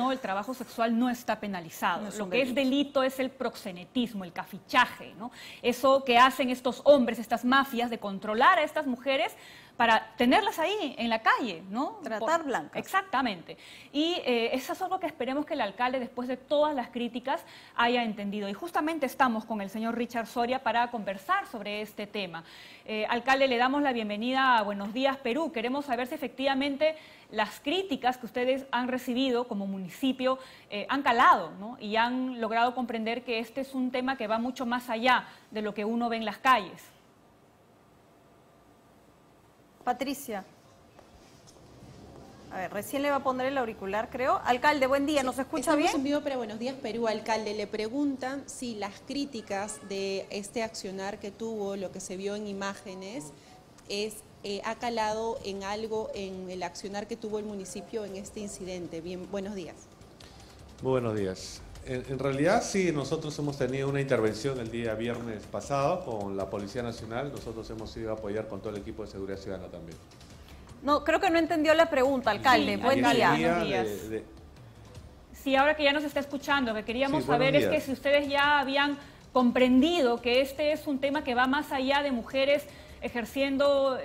no, el trabajo sexual no está penalizado. No, lo que es delito es el proxenetismo, el cafichaje, ¿no? Eso que hacen estos hombres, estas mafias, de controlar a estas mujeres para tenerlas ahí en la calle, ¿no? Tratar blancas. Exactamente. Y eso es algo que esperemos que el alcalde, después de todas las críticas, haya entendido. Y justamente estamos con el señor Richard Soria para conversar sobre este tema. Alcalde, le damos la bienvenida a Buenos Días Perú. Queremos saber si efectivamente las críticas que ustedes han recibido como municipio han calado, ¿no? Y han logrado comprender que este es un tema que va mucho más allá de lo que uno ve en las calles. Patricia. A ver, recién le va a poner el auricular, creo. Alcalde, buen día, ¿nos escucha bien? Estamos en vivo para Buenos Días Perú. Alcalde, le preguntan si las críticas de este accionar que tuvo, lo que se vio en imágenes, es ha calado en algo en el accionar que tuvo el municipio en este incidente. Bien, buenos días. Muy buenos días. En realidad, sí, nosotros hemos tenido una intervención el día viernes pasado con la Policía Nacional. Nosotros hemos ido a apoyar con todo el equipo de seguridad ciudadana también. No, creo que no entendió la pregunta, alcalde. Sí, buen día. Buenos días. Sí, ahora que ya nos está escuchando, que queríamos saber es que si ustedes ya habían comprendido que este es un tema que va más allá de mujeres ejerciendo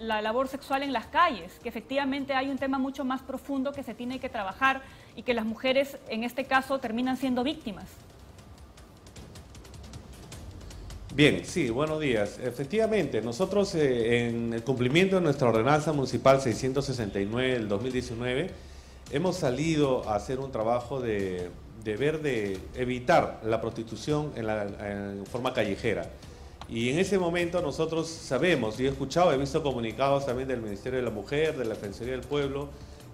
la labor sexual en las calles, que efectivamente hay un tema mucho más profundo que se tiene que trabajar y que las mujeres en este caso terminan siendo víctimas. Bien, sí, buenos días. Efectivamente, nosotros en el cumplimiento de nuestra ordenanza municipal 669 del 2019 hemos salido a hacer un trabajo de evitar la prostitución en forma callejera. Y en ese momento nosotros sabemos, y he escuchado, he visto comunicados también del Ministerio de la Mujer, de la Defensoría del Pueblo,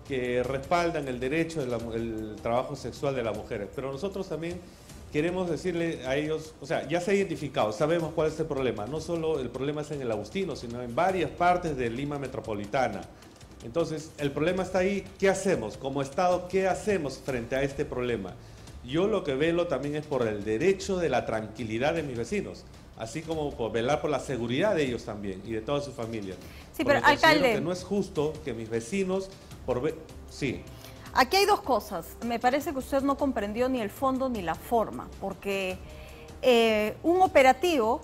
que respaldan el derecho al trabajo sexual de las mujeres. Pero nosotros también queremos decirle a ellos, o sea, ya se ha identificado, sabemos cuál es el problema. No solo el problema es en El Agustino, sino en varias partes de Lima Metropolitana. Entonces, el problema está ahí. ¿Qué hacemos? Como Estado, ¿qué hacemos frente a este problema? Yo lo que velo también es por el derecho de la tranquilidad de mis vecinos, así como por velar por la seguridad de ellos también y de toda su familia. Sí, pero alcalde, que no es justo que mis vecinos sí. Aquí hay dos cosas. Me parece que usted no comprendió ni el fondo ni la forma, porque un operativo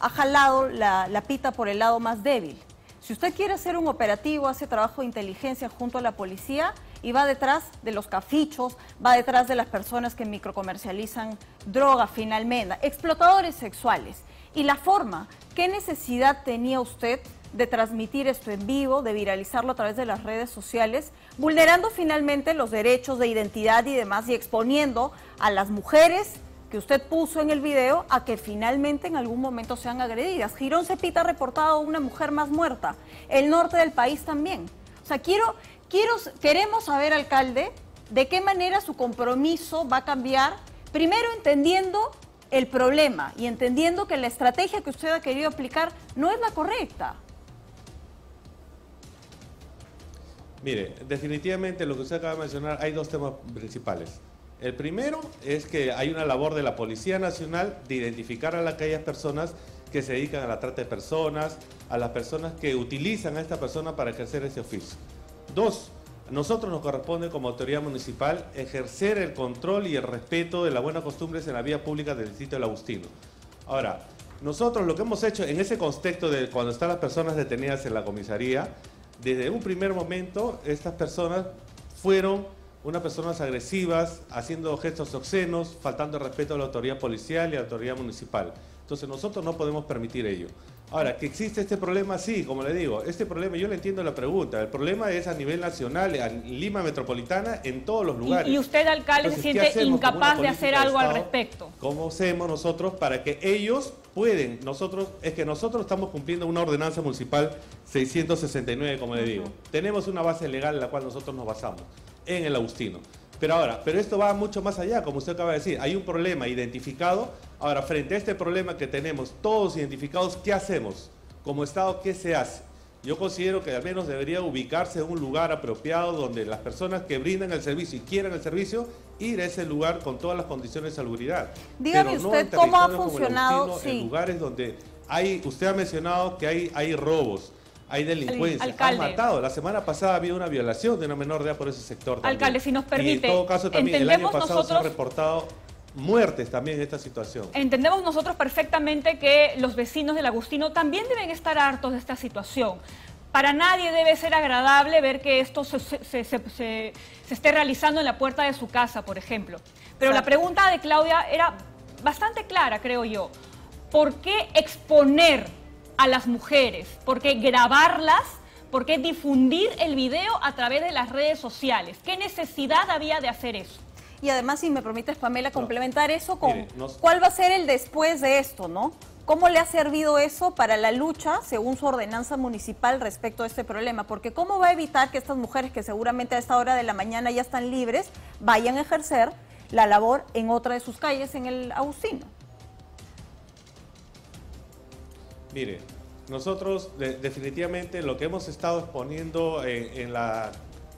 ha jalado la pita por el lado más débil. Si usted quiere hacer un operativo, hace trabajo de inteligencia junto a la policía y va detrás de los cafichos, va detrás de las personas que microcomercializan droga finalmente, explotadores sexuales. Y la forma, ¿qué necesidad tenía usted de transmitir esto en vivo, de viralizarlo a través de las redes sociales, vulnerando finalmente los derechos de identidad y demás, y exponiendo a las mujeres que usted puso en el video a que finalmente en algún momento sean agredidas? Girón Cepita ha reportado una mujer más muerta, el norte del país también. O sea, queremos saber, alcalde, de qué manera su compromiso va a cambiar, primero entendiendo el problema y entendiendo que la estrategia que usted ha querido aplicar no es la correcta. Mire, definitivamente lo que usted acaba de mencionar, hay dos temas principales. El primero es que hay una labor de la Policía Nacional de identificar a aquellas personas que se dedican a la trata de personas, a las personas que utilizan a esta persona para ejercer ese oficio. Dos, nosotros nos corresponde como autoridad municipal ejercer el control y el respeto de las buenas costumbres en la vía pública del distrito del Agustino. Ahora, nosotros lo que hemos hecho en ese contexto de cuando están las personas detenidas en la comisaría, desde un primer momento estas personas fueron unas personas agresivas, haciendo gestos obscenos, faltando el respeto a la autoridad policial y a la autoridad municipal. Entonces nosotros no podemos permitir ello. Ahora, que existe este problema, sí, como le digo, este problema, yo le entiendo la pregunta, el problema es a nivel nacional, en Lima Metropolitana, en todos los lugares. ¿Y usted, alcalde, se siente incapaz de hacer algo al respecto? ¿Cómo hacemos nosotros para que ellos pueden? Es que nosotros estamos cumpliendo una ordenanza municipal 669, como le digo. Tenemos una base legal en la cual nosotros nos basamos, en El Agustino. Pero ahora, esto va mucho más allá, como usted acaba de decir, hay un problema identificado. Ahora, frente a este problema que tenemos todos identificados, ¿qué hacemos? Como Estado, ¿qué se hace? Yo considero que al menos debería ubicarse en un lugar apropiado donde las personas que brindan el servicio y quieran el servicio, ir a ese lugar con todas las condiciones de seguridad. Dígame usted cómo ha funcionado. En lugares donde hay, usted ha mencionado que hay robos, hay delincuencia, alcalde, han matado. La semana pasada había una violación de una menor de edad por ese sector también. Alcalde, si nos permite, y en todo caso también el año pasado se han reportado muertes también en esta situación. Entendemos nosotros perfectamente que los vecinos del Agustino también deben estar hartos de esta situación. Para nadie debe ser agradable ver que esto se esté realizando en la puerta de su casa, por ejemplo. Pero la pregunta de Claudia era bastante clara, creo yo. ¿Por qué exponer a las mujeres? ¿Por qué grabarlas? ¿Por qué difundir el video a través de las redes sociales? ¿Qué necesidad había de hacer eso? Y además, si me permites, Pamela, complementar eso con cuál va a ser el después de esto, ¿no? ¿Cómo le ha servido eso para la lucha, según su ordenanza municipal, respecto a este problema? Porque ¿cómo va a evitar que estas mujeres, que seguramente a esta hora de la mañana ya están libres, vayan a ejercer la labor en otra de sus calles, en el Agustino? Mire, nosotros definitivamente lo que hemos estado exponiendo en la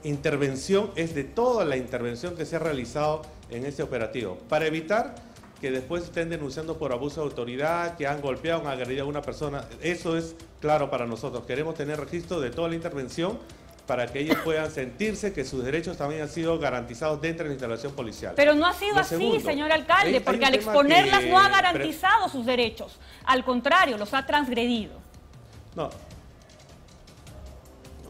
intervención es de toda la intervención que se ha realizado en este operativo, para evitar que después estén denunciando por abuso de autoridad, que han golpeado, han agredido a una persona. Eso es claro para nosotros. Queremos tener registro de toda la intervención para que ellos puedan sentirse que sus derechos también han sido garantizados dentro de la instalación policial. Pero no ha sido así, señor alcalde, porque al exponerlas no ha garantizado sus derechos. Al contrario, los ha transgredido. No.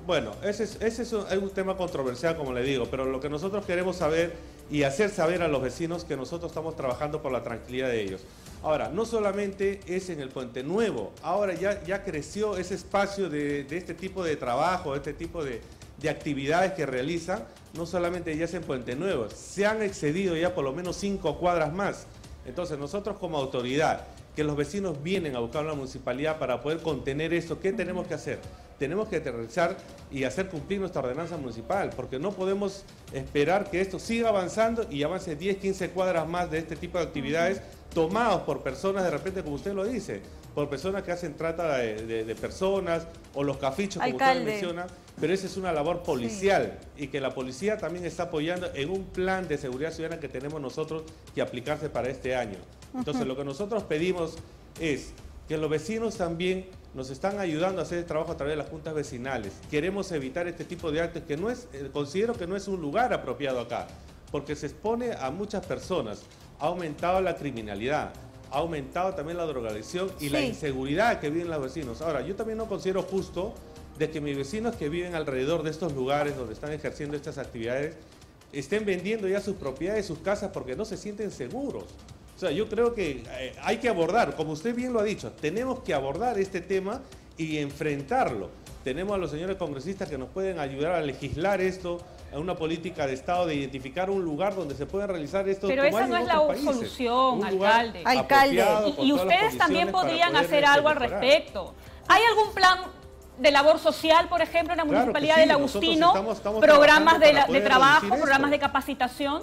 Bueno, ese es un tema controversial, como le digo, pero lo que nosotros queremos saber y hacer saber a los vecinos que nosotros estamos trabajando por la tranquilidad de ellos. Ahora, no solamente es en el Puente Nuevo, ahora ya creció ese espacio de este tipo de trabajo, de este tipo de actividades que realizan, no solamente ya es en Puente Nuevo, se han excedido ya por lo menos 5 cuadras más. Entonces nosotros como autoridad, que los vecinos vienen a buscar a la municipalidad para poder contener esto, ¿qué tenemos que hacer? Tenemos que aterrizar y hacer cumplir nuestra ordenanza municipal, porque no podemos esperar que esto siga avanzando y avance 10, 15 cuadras más de este tipo de actividades tomados por personas, de repente, como usted lo dice, por personas que hacen trata de personas o los cafichos, como usted menciona, pero esa es una labor policial y que la policía también está apoyando en un plan de seguridad ciudadana que tenemos nosotros que aplicarse para este año. Entonces, lo que nosotros pedimos es que los vecinos también nos están ayudando a hacer el trabajo a través de las juntas vecinales. Queremos evitar este tipo de actos que no es, considero que no es un lugar apropiado acá, porque se expone a muchas personas. Ha aumentado la criminalidad, ha aumentado también la drogadicción y la inseguridad que viven los vecinos. Ahora, yo también no considero justo de que mis vecinos que viven alrededor de estos lugares donde están ejerciendo estas actividades estén vendiendo ya sus propiedades, sus casas, porque no se sienten seguros. O sea, yo creo que hay que abordar, como usted bien lo ha dicho, tenemos que abordar este tema y enfrentarlo. Tenemos a los señores congresistas que nos pueden ayudar a legislar esto, a una política de Estado, de identificar un lugar donde se puedan realizar esto. Pero esa no es la solución, alcalde. Y ustedes también podrían hacer algo al respecto. ¿Hay algún plan de labor social, por ejemplo, en la Municipalidad del Agustino? Estamos programas de trabajo, programas de capacitación.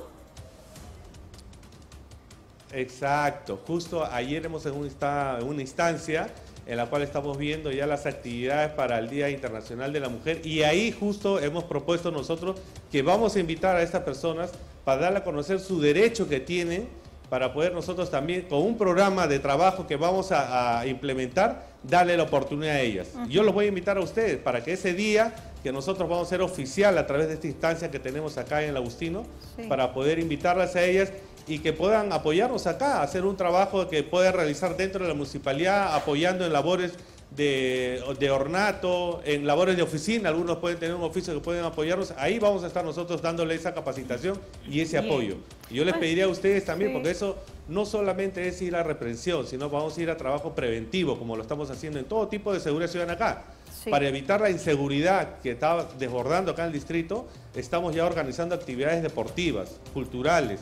Exacto, justo ayer hemos estado en una instancia en la cual estamos viendo ya las actividades para el Día Internacional de la Mujer y ahí justo hemos propuesto nosotros que vamos a invitar a estas personas para darle a conocer su derecho que tienen para poder nosotros también, con un programa de trabajo que vamos a implementar, darle la oportunidad a ellas. Yo los voy a invitar a ustedes para que ese día que nosotros vamos a ser oficial a través de esta instancia que tenemos acá en el Agustino, para poder invitarlas a ellas y que puedan apoyarnos acá, hacer un trabajo que puedan realizar dentro de la municipalidad, apoyando en labores de ornato, en labores de oficina. Algunos pueden tener un oficio que pueden apoyarnos, ahí vamos a estar nosotros dándole esa capacitación y ese apoyo. Y yo les pediría a ustedes también, porque eso no solamente es ir a reprensión, sino vamos a ir a trabajo preventivo, como lo estamos haciendo en todo tipo de seguridad ciudadana acá. Para evitar la inseguridad que está desbordando acá en el distrito, estamos ya organizando actividades deportivas, culturales,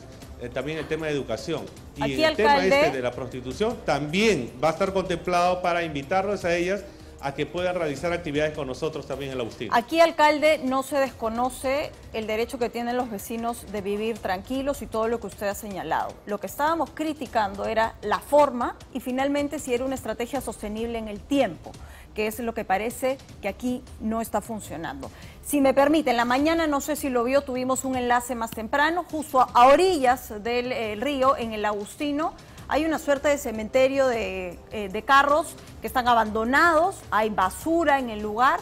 también el tema de educación. Y aquí, el alcalde, tema de la prostitución también va a estar contemplado para invitarlos a ellas a que puedan realizar actividades con nosotros también en el Agustino. Aquí, alcalde, no se desconoce el derecho que tienen los vecinos de vivir tranquilos y todo lo que usted ha señalado. Lo que estábamos criticando era la forma y finalmente si era una estrategia sostenible en el tiempo, que es lo que parece que aquí no está funcionando. Si me permite, en la mañana, no sé si lo vio, tuvimos un enlace más temprano, justo a orillas del río, en el Agustino, hay una suerte de cementerio de carros que están abandonados, hay basura en el lugar.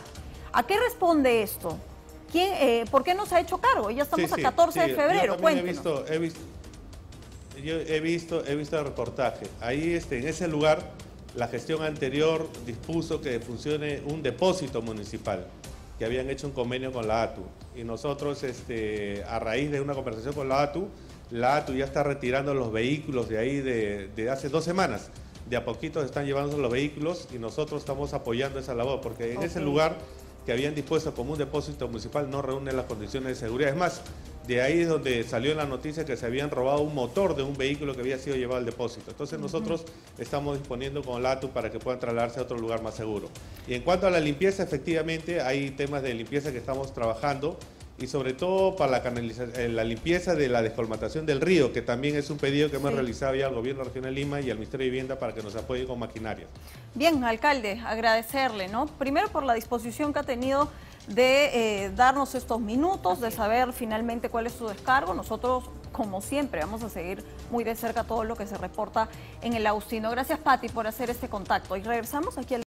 ¿A qué responde esto? ¿Quién, ¿por qué no se ha hecho cargo? Ya estamos a 14 de febrero, cuéntenos. Yo he visto el reportaje. Ahí en ese lugar la gestión anterior dispuso que funcione un depósito municipal, que habían hecho un convenio con la ATU. Y nosotros, a raíz de una conversación con la ATU ya está retirando los vehículos de ahí de hace 2 semanas. De a poquito se están llevando los vehículos y nosotros estamos apoyando esa labor, porque en ese lugar que habían dispuesto como un depósito municipal no reúne las condiciones de seguridad. Es más, de ahí es donde salió la noticia que se habían robado un motor de un vehículo que había sido llevado al depósito. Entonces nosotros estamos disponiendo con la ATU para que puedan trasladarse a otro lugar más seguro. Y en cuanto a la limpieza, efectivamente hay temas de limpieza que estamos trabajando, y sobre todo para la limpieza de la descolmatación del río, que también es un pedido que hemos realizado ya al Gobierno Regional de Lima y al Ministerio de Vivienda para que nos apoye con maquinaria. Bien, alcalde, agradecerle, ¿no? Primero por la disposición que ha tenido de darnos estos minutos, de saber finalmente cuál es su descargo. Nosotros, como siempre, vamos a seguir muy de cerca todo lo que se reporta en El Agustino. Gracias, Pati, por hacer este contacto. Y regresamos aquí al